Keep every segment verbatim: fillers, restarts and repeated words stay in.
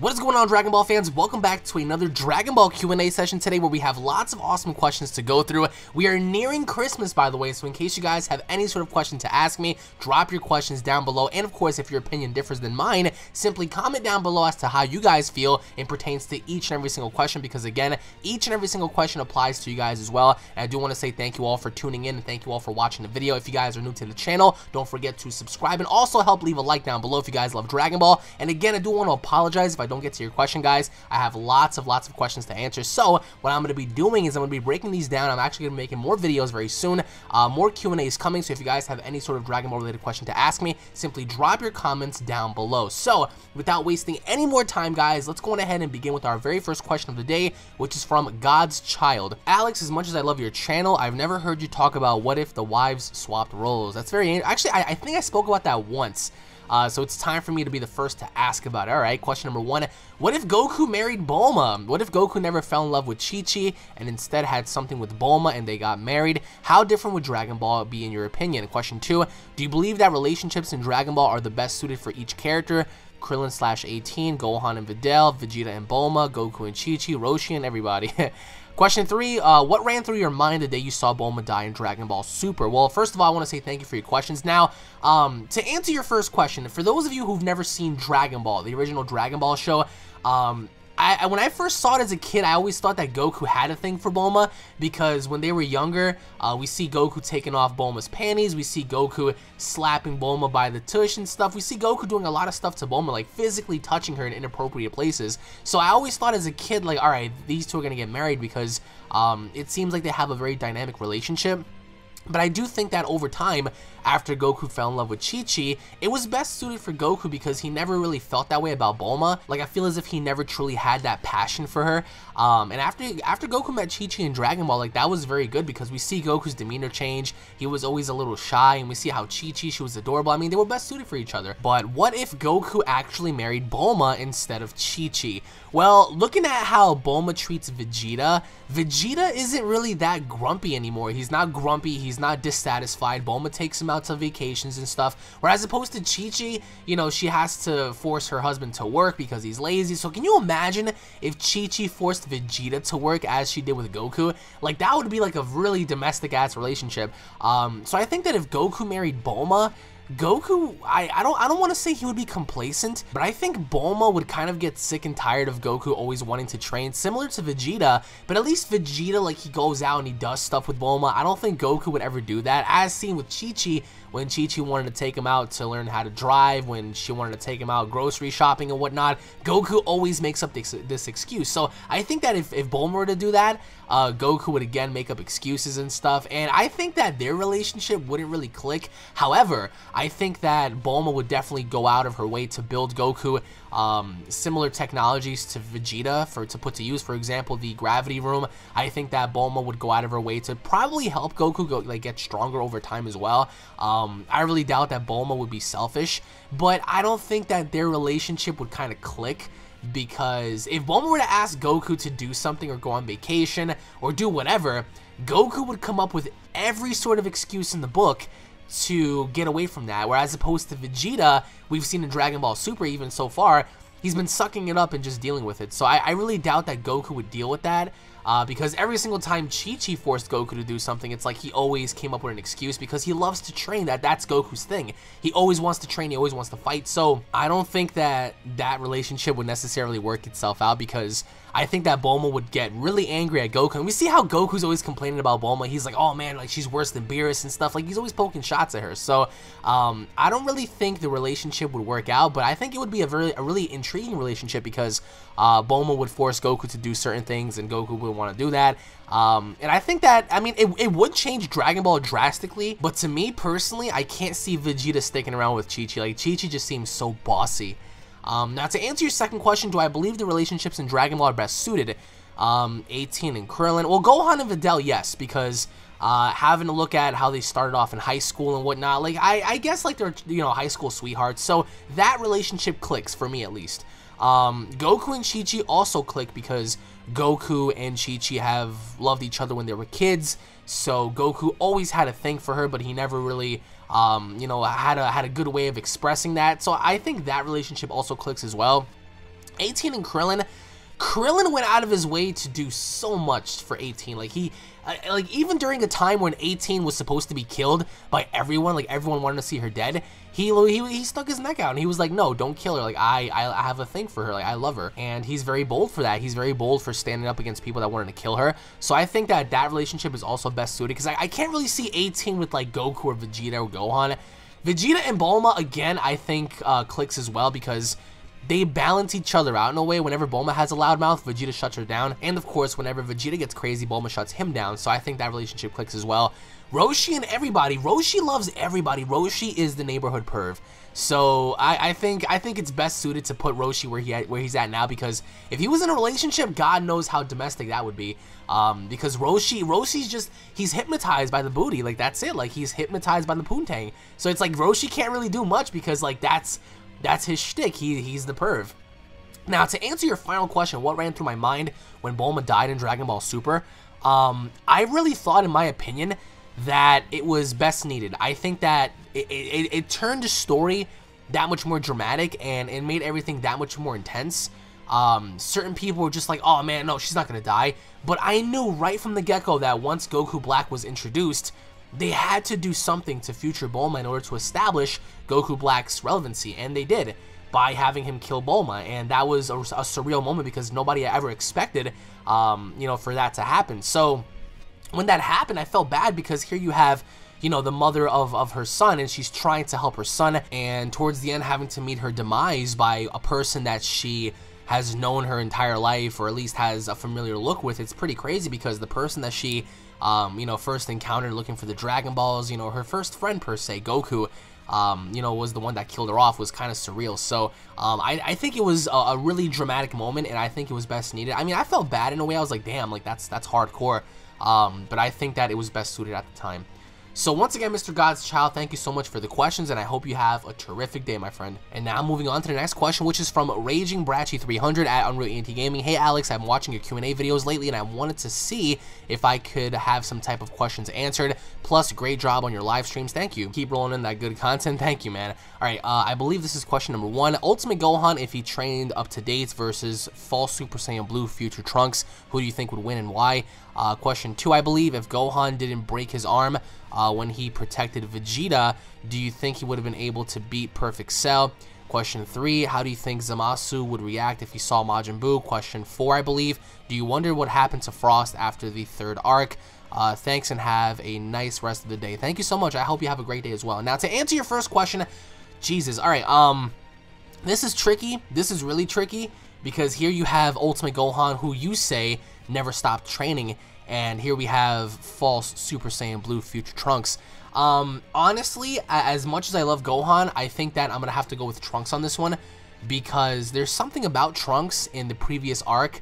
What is going on, Dragon Ball fans? Welcome back to another Dragon Ball Q and A session today where we have lots of awesome questions to go through. We are nearing Christmas, by the way, so in case you guys have any sort of question to ask me, drop your questions down below. And of course, if your opinion differs than mine, simply comment down below as to how you guys feel it pertains to each and every single question, because again, each and every single question applies to you guys as well. And I do want to say thank you all for tuning in and thank you all for watching the video. If you guys are new to the channel, don't forget to subscribe and also help leave a like down below if you guys love Dragon Ball. And again, I do want to apologize if I don't get to your question, guys. I have lots of lots of questions to answer, so what I'm going to be doing is I'm going to be breaking these down. I'm actually going to be making more videos very soon. Uh, more Q and A is coming, so if you guys have any sort of Dragon Ball related question to ask me, simply drop your comments down below. So without wasting any more time, guys, let's go on ahead and begin with our very first question of the day, which is from God's Child Alex. As much as I love your channel, I've never heard you talk about what if the wives swapped roles. That's very interesting. Actually, I, I think I spoke about that once. Uh, so it's time for me to be the first to ask about it. All right, question number one. What if Goku married Bulma? What if Goku never fell in love with Chi-Chi and instead had something with Bulma and they got married? How different would Dragon Ball be in your opinion? Question two. Do you believe that relationships in Dragon Ball are the best suited for each character? Krillin slash eighteen, Gohan and Videl, Vegeta and Bulma, Goku and Chi-Chi, Roshi and everybody. Question three, uh, what ran through your mind the day you saw Bulma die in Dragon Ball Super? Well, first of all, I want to say thank you for your questions. Now, um, to answer your first question, for those of you who've never seen Dragon Ball, the original Dragon Ball show, um, I, when I first saw it as a kid, I always thought that Goku had a thing for Bulma, because when they were younger, uh, we see Goku taking off Bulma's panties, we see Goku slapping Bulma by the tush and stuff, we see Goku doing a lot of stuff to Bulma, like physically touching her in inappropriate places. So I always thought as a kid, like, alright, these two are gonna get married, because um, it seems like they have a very dynamic relationship. But I do think that over time, after Goku fell in love with Chi-Chi, it was best suited for Goku because he never really felt that way about Bulma. Like, I feel as if he never truly had that passion for her. Um, and after after Goku met Chi-Chi in Dragon Ball, like, that was very good because we see Goku's demeanor change. He was always a little shy, and we see how Chi-Chi, she was adorable. I mean, they were best suited for each other. But what if Goku actually married Bulma instead of Chi-Chi? Well, looking at how Bulma treats Vegeta, Vegeta isn't really that grumpy anymore. He's not grumpy. He's not dissatisfied. Bulma takes him out to vacations and stuff, whereas opposed to Chi-Chi, you know, she has to force her husband to work because he's lazy. So can you imagine if Chi-Chi forced Vegeta to work as she did with Goku? Like, that would be like a really domestic ass relationship. Um, so I think that if Goku married Bulma, Goku, I, I don't I don't want to say he would be complacent, but I think Bulma would kind of get sick and tired of Goku always wanting to train, similar to Vegeta, but at least Vegeta, like, he goes out and he does stuff with Bulma. I don't think Goku would ever do that, as seen with Chi-Chi, when Chi-Chi wanted to take him out to learn how to drive, when she wanted to take him out grocery shopping and whatnot. Goku always makes up this, this excuse. So I think that if, if Bulma were to do that, uh, Goku would again make up excuses and stuff, and I think that their relationship wouldn't really click. However, I think that Bulma would definitely go out of her way to build Goku um, similar technologies to Vegeta for to put to use. For example, the gravity room. I think that Bulma would go out of her way to probably help Goku go, like, get stronger over time as well. Um, I really doubt that Bulma would be selfish, but I don't think that their relationship would kind of click. Because if Bulma were to ask Goku to do something or go on vacation or do whatever, Goku would come up with every sort of excuse in the book to get away from that, whereas opposed to Vegeta, we've seen in Dragon Ball Super, even so far, he's been sucking it up and just dealing with it. So I, I really doubt that Goku would deal with that, uh, because every single time Chi-Chi forced Goku to do something, it's like he always came up with an excuse because he loves to train. That that's Goku's thing. He always wants to train. He always wants to fight. So I don't think that that relationship would necessarily work itself out, because I think that Bulma would get really angry at Goku. And we see how Goku's always complaining about Bulma. He's like, oh man, like, she's worse than Beerus and stuff. Like, he's always poking shots at her. So um, I don't really think the relationship would work out, but I think it would be a, very, a really intriguing relationship, because uh, Bulma would force Goku to do certain things and Goku wouldn't want to do that. Um, and I think that, I mean, it, it would change Dragon Ball drastically, but to me personally, I can't see Vegeta sticking around with Chi-Chi. Like, Chi-Chi just seems so bossy. Um, now, to answer your second question, do I believe the relationships in Dragon Ball are best suited? Um, eighteen and Krillin. Well, Gohan and Videl, yes, because uh, having a look at how they started off in high school and whatnot, like, I, I guess, like, they're, you know, high school sweethearts, so that relationship clicks, for me at least. Um, Goku and Chi-Chi also click because Goku and Chi-Chi have loved each other when they were kids, so Goku always had a thing for her, but he never really... Um, you know, had a, had a good way of expressing that. So I think that relationship also clicks as well. eighteen and Krillin. Krillin went out of his way to do so much for eighteen. Like he, uh, like even during a time when eighteen was supposed to be killed by everyone, like everyone wanted to see her dead, he he, he stuck his neck out and he was like, no, don't kill her. Like I, I I have a thing for her. Like I love her, and he's very bold for that. He's very bold for standing up against people that wanted to kill her. So I think that that relationship is also best suited, because I, I can't really see eighteen with like Goku or Vegeta or Gohan. Vegeta and Bulma again, I think uh, clicks as well, because they balance each other out in a way. Whenever Bulma has a loud mouth, Vegeta shuts her down. And of course, whenever Vegeta gets crazy, Bulma shuts him down. So I think that relationship clicks as well. Roshi and everybody. Roshi loves everybody. Roshi is the neighborhood perv. So I, I think I think it's best suited to put Roshi where he at, where he's at now, because if he was in a relationship, God knows how domestic that would be. Um, because Roshi Roshi's just he's hypnotized by the booty. Like that's it. Like he's hypnotized by the poontang. So it's like Roshi can't really do much, because like that's That's his shtick. He, he's the perv. Now, to answer your final question, what ran through my mind when Bulma died in Dragon Ball Super? Um, I really thought, in my opinion, that it was best needed. I think that it, it, it turned the story that much more dramatic, and it made everything that much more intense. Um, certain people were just like, oh man, no, she's not gonna die. But I knew right from the get-go that once Goku Black was introduced, they had to do something to future Bulma in order to establish Goku Black's relevancy, and they did by having him kill Bulma, and that was a, a surreal moment, because nobody ever expected, um, you know, for that to happen. So when that happened, I felt bad, because here you have, you know, the mother of, of her son, and she's trying to help her son, and towards the end having to meet her demise by a person that she has known her entire life, or at least has a familiar look with. It's pretty crazy, because the person that she Um, you know, first encountered looking for the Dragon Balls, you know, her first friend per se, Goku, um, you know, was the one that killed her off. Was kind of surreal. So um, I, I think it was a, a really dramatic moment, and I think it was best needed. I mean, I felt bad in a way. I was like, damn, like that's that's hardcore. Um, but I think that it was best suited at the time. So once again, Mister God's Child, thank you so much for the questions, and I hope you have a terrific day, my friend. And now moving on to the next question, which is from Raging Bratchy three hundred at Unreal Anti Gaming. Hey Alex, I'm watching your Q and A videos lately, and I wanted to see if I could have some type of questions answered. Plus, great job on your live streams. Thank you. Keep rolling in that good content. Thank you, man. All right, uh, I believe this is question number one. Ultimate Gohan, if he trained up to date, versus false Super Saiyan Blue future Trunks, who do you think would win and why? Uh, question two, I believe, if Gohan didn't break his arm Uh, when he protected Vegeta, do you think he would have been able to beat Perfect Cell? Question three, how do you think Zamasu would react if he saw Majin Buu? Question four, I believe, do you wonder what happened to Frost after the third arc? Uh, thanks and have a nice rest of the day. Thank you so much. I hope you have a great day as well. Now, to answer your first question, Jesus, all right, um, this is tricky. This is really tricky, because here you have Ultimate Gohan, who you say never stopped training, and here we have false Super Saiyan Blue future Trunks. Um, honestly, as much as I love Gohan, I think that I'm gonna have to go with Trunks on this one, because there's something about Trunks in the previous arc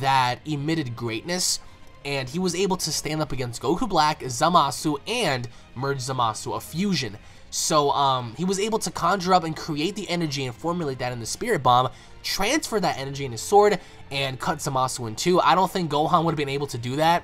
that emitted greatness, and he was able to stand up against Goku Black, Zamasu, and Merge Zamasu, a fusion. So um, he was able to conjure up and create the energy and formulate that in the Spirit Bomb, transfer that energy in his sword, and cut Zamasu in two. I don't think Gohan would have been able to do that.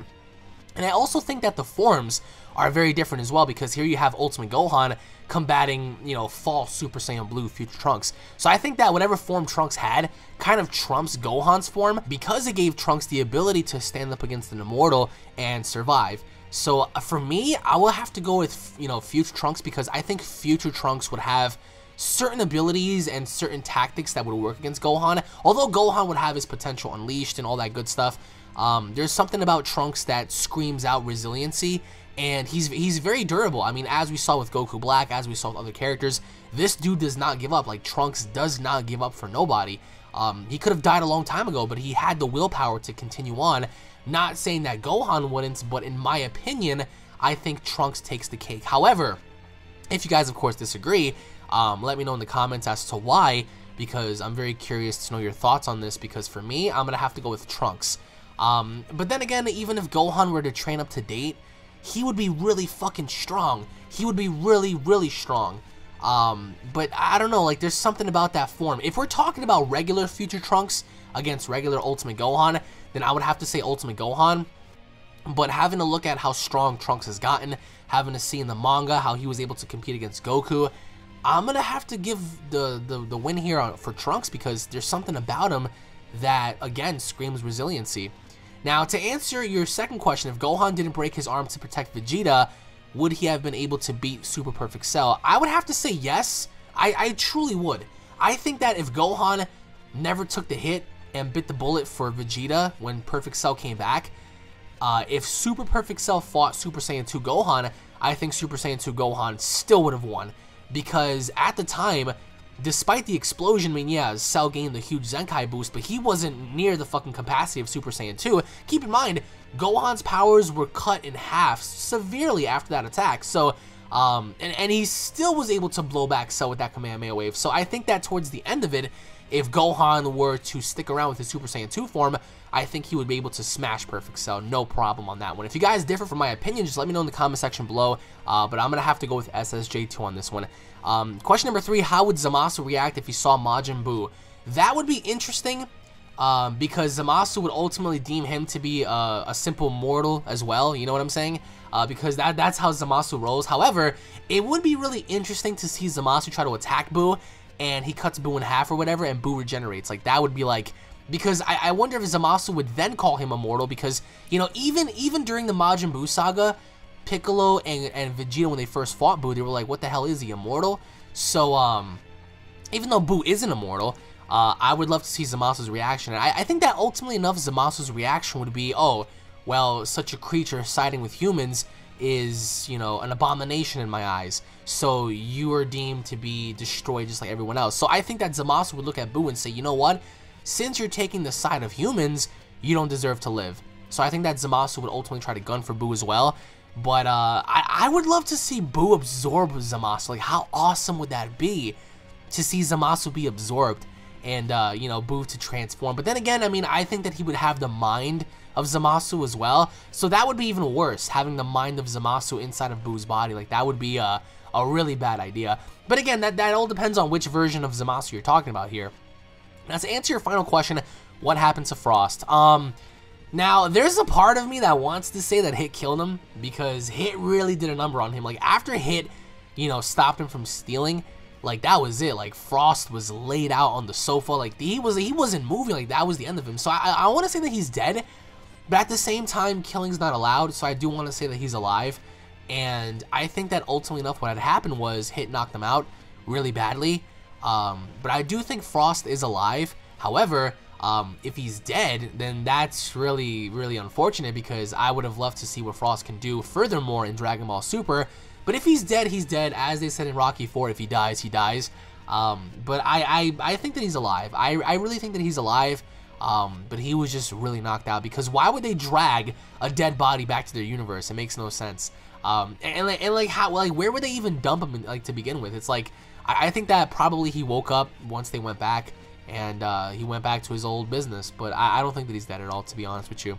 And I also think that the forms are very different as well, because here you have Ultimate Gohan combating, you know, false Super Saiyan Blue future Trunks. So I think that whatever form Trunks had kind of trumps Gohan's form, because it gave Trunks the ability to stand up against an immortal and survive. So for me, I will have to go with, you know, future Trunks, because I think future Trunks would have certain abilities and certain tactics that would work against Gohan. Although Gohan would have his potential unleashed and all that good stuff, um, there's something about Trunks that screams out resiliency, and he's he's very durable. I mean, as we saw with Goku Black, as we saw with other characters, this dude does not give up. Like, Trunks does not give up for nobody. Um, he could have died a long time ago, but he had the willpower to continue on. Not saying that Gohan wouldn't, but in my opinion, I think Trunks takes the cake. However, if you guys, of course, disagree, um, let me know in the comments as to why, because I'm very curious to know your thoughts on this, because for me, I'm going to have to go with Trunks. Um, but then again, even if Gohan were to train up to date, he would be really fucking strong. He would be really, really strong. Um, but I don't know, like, there's something about that form. If we're talking about regular future Trunks against regular Ultimate Gohan, then I would have to say Ultimate Gohan. But having to look at how strong Trunks has gotten, having to see in the manga how he was able to compete against Goku, I'm gonna have to give the the, the win here on, for Trunks, because there's something about him that again screams resiliency. Now, to answer your second question, if Gohan didn't break his arm to protect Vegeta, would he have been able to beat Super Perfect Cell? I would have to say yes. I, I truly would. I think that if Gohan never took the hit and bit the bullet for Vegeta when Perfect Cell came back, uh, if Super Perfect Cell fought Super Saiyan two Gohan, I think Super Saiyan two Gohan still would have won. Because at the time, despite the explosion, I mean, yeah, Cell gained the huge Zenkai boost, but he wasn't near the fucking capacity of Super Saiyan two. Keep in mind, Gohan's powers were cut in half severely after that attack, so, um, and, and he still was able to blow back Cell with that Kamehameha wave. So I think that towards the end of it, if Gohan were to stick around with his Super Saiyan two form, I think he would be able to smash Perfect Cell, no problem on that one. If you guys differ from my opinion, just let me know in the comment section below, uh, but I'm going to have to go with S S J two on this one. Um, question number three, how would Zamasu react if he saw Majin Buu? That would be interesting, um, because Zamasu would ultimately deem him to be uh, a simple mortal as well, you know what I'm saying? Uh, because that, that's how Zamasu rolls. However, it would be really interesting to see Zamasu try to attack Buu, and he cuts Buu in half or whatever, and Buu regenerates. Like, that would be like... Because I, I wonder if Zamasu would then call him immortal, because, you know, even even during the Majin Buu saga, Piccolo and, and Vegeta, when they first fought Buu, they were like, what the hell is he, immortal? So, um, even though Buu isn't immortal, uh, I would love to see Zamasu's reaction. And I, I think that ultimately enough, Zamasu's reaction would be, oh, well, such a creature siding with humans is, you know, an abomination in my eyes, so you are deemed to be destroyed just like everyone else. So I think that Zamasu would look at Buu and say, you know what, since you're taking the side of humans, you don't deserve to live. So I think that Zamasu would ultimately try to gun for Buu as well, but uh, I, I would love to see Buu absorb Zamasu. Like, how awesome would that be to see Zamasu be absorbed and, uh, you know, Buu to transform? But then again, I mean, I think that he would have the mind of Zamasu as well, so that would be even worse, having the mind of Zamasu inside of Buu's body. Like, that would be a, a really bad idea. But again, that, that all depends on which version of Zamasu you're talking about here. Now, to answer your final question, what happened to Frost? Um, now, there's a part of me that wants to say that Hit killed him, because Hit really did a number on him. Like, after Hit, you know, stopped him from stealing, like, that was it. Like, Frost was laid out on the sofa. Like, he, was, he wasn't moving. Like, that was the end of him. So I, I want to say that he's dead, but at the same time, killing's not allowed, so I do want to say that he's alive. And I think that ultimately enough, what had happened was Hit knocked him out really badly. Um, but I do think Frost is alive. However, um, if he's dead, then that's really, really unfortunate, because I would have loved to see what Frost can do furthermore in Dragon Ball Super. But if he's dead, he's dead. As they said in Rocky four, if he dies, he dies. Um, but I, I, I think that he's alive. I, I really think that he's alive. Um, but he was just really knocked out, because why would they drag a dead body back to their universe? It makes no sense. Um, and, and, like, and like how, like, where would they even dump him in, like, to begin with? It's like, I, I think that probably he woke up once they went back, and uh, he went back to his old business. But I, I don't think that he's dead at all, to be honest with you.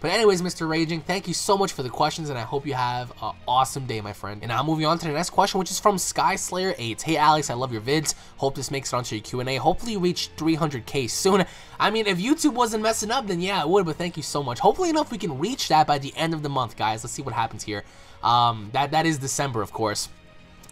But anyways, Mister Raging, thank you so much for the questions, and I hope you have an awesome day, my friend. And now moving on to the next question, which is from Skyslayer eight. Hey, Alex, I love your vids. Hope this makes it onto your Q and A. Hopefully you reach three hundred K soon. I mean, if YouTube wasn't messing up, then yeah, it would, but thank you so much. Hopefully enough, we can reach that by the end of the month, guys. Let's see what happens here. Um, that, that is December, of course.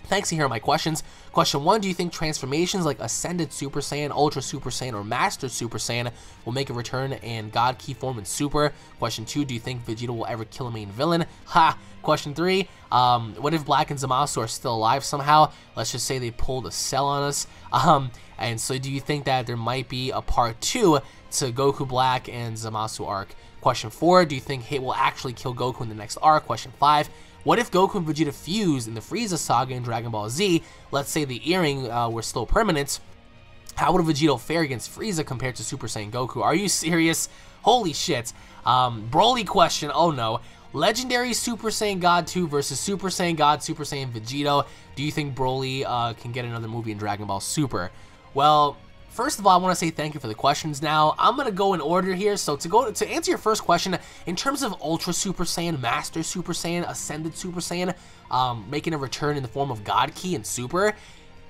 Thanks, and here are my questions. Question one, do you think transformations like Ascended Super Saiyan, Ultra Super Saiyan, or Master Super Saiyan will make a return in God Key form in Super? Question two, do you think Vegeta will ever kill a main villain? Ha! Question three, um, what if Black and Zamasu are still alive somehow? Let's just say they pulled a Cell on us. Um, and so do you think that there might be a part two to Goku Black and Zamasu arc? Question four, do you think Hit will actually kill Goku in the next arc? Question five, what if Goku and Vegeta fused in the Frieza saga in Dragon Ball Z? Let's say the earring uh, were still permanent. How would Vegito fare against Frieza compared to Super Saiyan Goku? Are you serious? Holy shit. Um, Broly question, oh no. Legendary Super Saiyan God two versus Super Saiyan God, Super Saiyan Vegito. Do you think Broly uh, can get another movie in Dragon Ball Super? Well, first of all, I want to say thank you for the questions. Now, I'm going to go in order here. So to go to answer your first question, in terms of Ultra Super Saiyan, Master Super Saiyan, Ascended Super Saiyan, um, making a return in the form of God Ki and Super,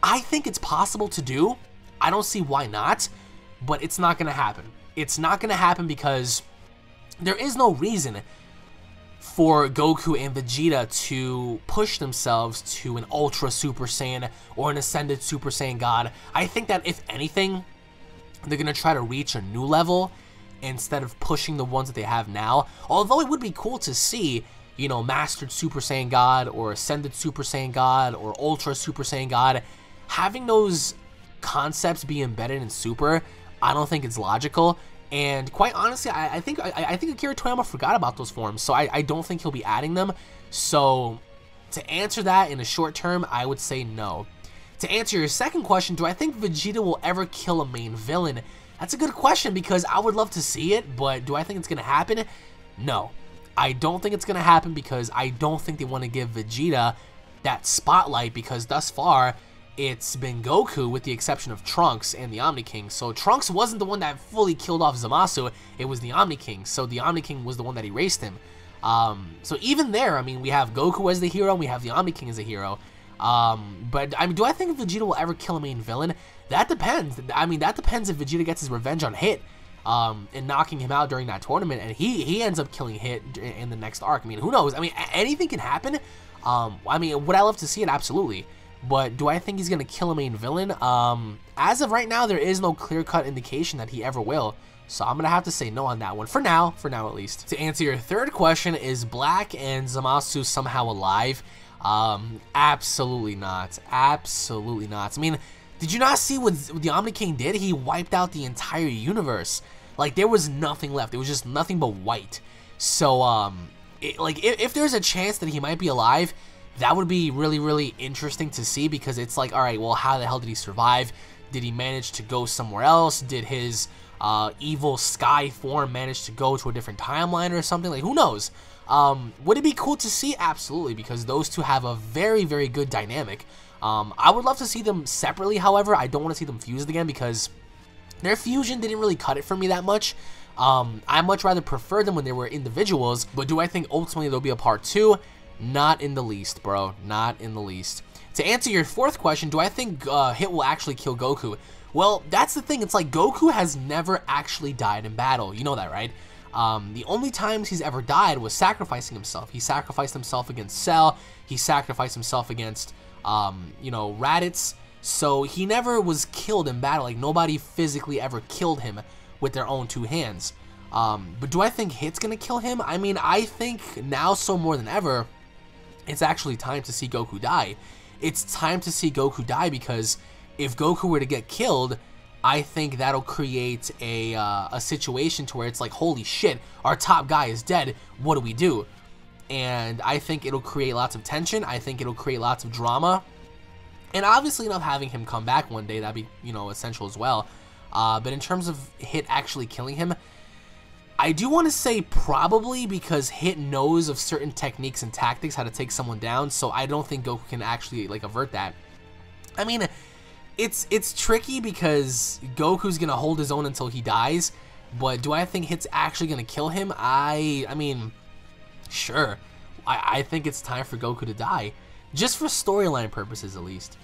I think it's possible to do. I don't see why not, but it's not going to happen. It's not going to happen because there is no reason for Goku and Vegeta to push themselves to an Ultra Super Saiyan or an Ascended Super Saiyan God. I think that, if anything, they're going to try to reach a new level instead of pushing the ones that they have now. Although it would be cool to see, you know, Mastered Super Saiyan God or Ascended Super Saiyan God or Ultra Super Saiyan God. Having those concepts be embedded in Super, I don't think it's logical. And quite honestly, I, I think I, I think Akira Toriyama forgot about those forms, so I, I don't think he'll be adding them. So to answer that in the short term, I would say no. To answer your second question, do I think Vegeta will ever kill a main villain? That's a good question, because I would love to see it, but do I think it's going to happen? No. I don't think it's going to happen, because I don't think they want to give Vegeta that spotlight, because thus far it's been Goku, with the exception of Trunks and the Omni King. So Trunks wasn't the one that fully killed off Zamasu, it was the Omni King. So the Omni King was the one that erased him. Um, so even there, I mean, we have Goku as the hero, and we have the Omni King as a hero. Um, but I mean, do I think Vegeta will ever kill a main villain? That depends. I mean, that depends if Vegeta gets his revenge on Hit um, and knocking him out during that tournament, and he he ends up killing Hit in the next arc. I mean, who knows? I mean, anything can happen. Um, I mean, would I love to see it? Absolutely. But do I think he's going to kill a main villain? Um, as of right now, there is no clear-cut indication that he ever will. So I'm going to have to say no on that one. For now. For now, at least. To answer your third question, is Black and Zamasu somehow alive? Um, absolutely not. Absolutely not. I mean, did you not see what the Omni King did? He wiped out the entire universe. Like, there was nothing left. It was just nothing but white. So, um, it, like, if, if there's a chance that he might be alive, that would be really, really interesting to see, because it's like, all right, well, how the hell did he survive? Did he manage to go somewhere else? Did his uh, evil sky form manage to go to a different timeline or something? Like, who knows? Um, would it be cool to see? Absolutely, because those two have a very, very good dynamic. Um, I would love to see them separately, however. I don't want to see them fused again, because their fusion didn't really cut it for me that much. Um, I much rather prefer them when they were individuals, but do I think ultimately there'll be a part two? Not in the least, bro. Not in the least. To answer your fourth question, do I think uh, Hit will actually kill Goku? Well, that's the thing. It's like, Goku has never actually died in battle. You know that, right? Um, the only times he's ever died was sacrificing himself. He sacrificed himself against Cell. He sacrificed himself against, um, you know, Raditz. So he never was killed in battle. Like, nobody physically ever killed him with their own two hands. Um, but do I think Hit's gonna kill him? I mean, I think now, so more than ever, it's actually time to see Goku die. It's time to see Goku die, because if Goku were to get killed, I think that'll create a, uh, a situation to where it's like, holy shit, our top guy is dead, what do we do? And I think it'll create lots of tension, I think it'll create lots of drama, and obviously enough, having him come back one day, that'd be, you know, essential as well. Uh, but in terms of Hit actually killing him, I do want to say probably, because Hit knows of certain techniques and tactics how to take someone down, so I don't think Goku can actually, like, avert that. I mean, it's it's tricky, because Goku's going to hold his own until he dies, but do I think Hit's actually going to kill him? I I mean, sure. I, I think it's time for Goku to die, just for storyline purposes, at least.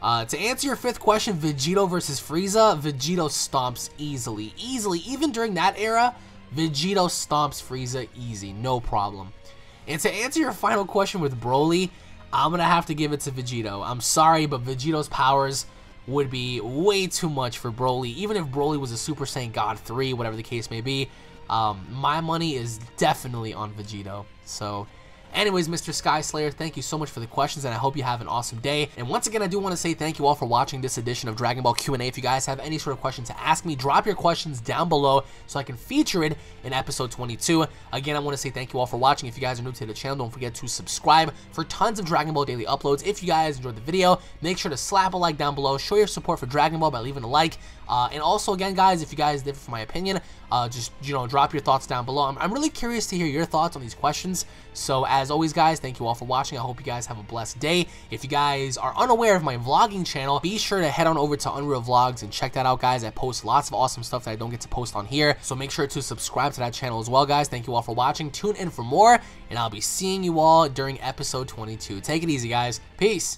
Uh, to answer your fifth question, Vegito versus Frieza, Vegito stomps easily. Easily, even during that era, Vegito stomps Frieza easy, no problem. And to answer your final question with Broly, I'm gonna have to give it to Vegito. I'm sorry, but Vegito's powers would be way too much for Broly, even if Broly was a Super Saiyan God three, whatever the case may be. Um, my money is definitely on Vegito. So anyways, Mister Skyslayer, thank you so much for the questions, and I hope you have an awesome day. And once again, I do want to say thank you all for watching this edition of Dragon Ball Q and A. If you guys have any sort of question to ask me, drop your questions down below so I can feature it in episode twenty-two. Again, I want to say thank you all for watching. If you guys are new to the channel, don't forget to subscribe for tons of Dragon Ball daily uploads. If you guys enjoyed the video, make sure to slap a like down below. Show your support for Dragon Ball by leaving a like. Uh, and also, again, guys, if you guys differ from my opinion, uh, just, you know, drop your thoughts down below. I'm, I'm really curious to hear your thoughts on these questions. So, as always, guys, thank you all for watching. I hope you guys have a blessed day. If you guys are unaware of my vlogging channel, be sure to head on over to Unreal Vlogs and check that out, guys. I post lots of awesome stuff that I don't get to post on here. So, make sure to subscribe to that channel as well, guys. Thank you all for watching. Tune in for more, and I'll be seeing you all during episode twenty-two. Take it easy, guys. Peace.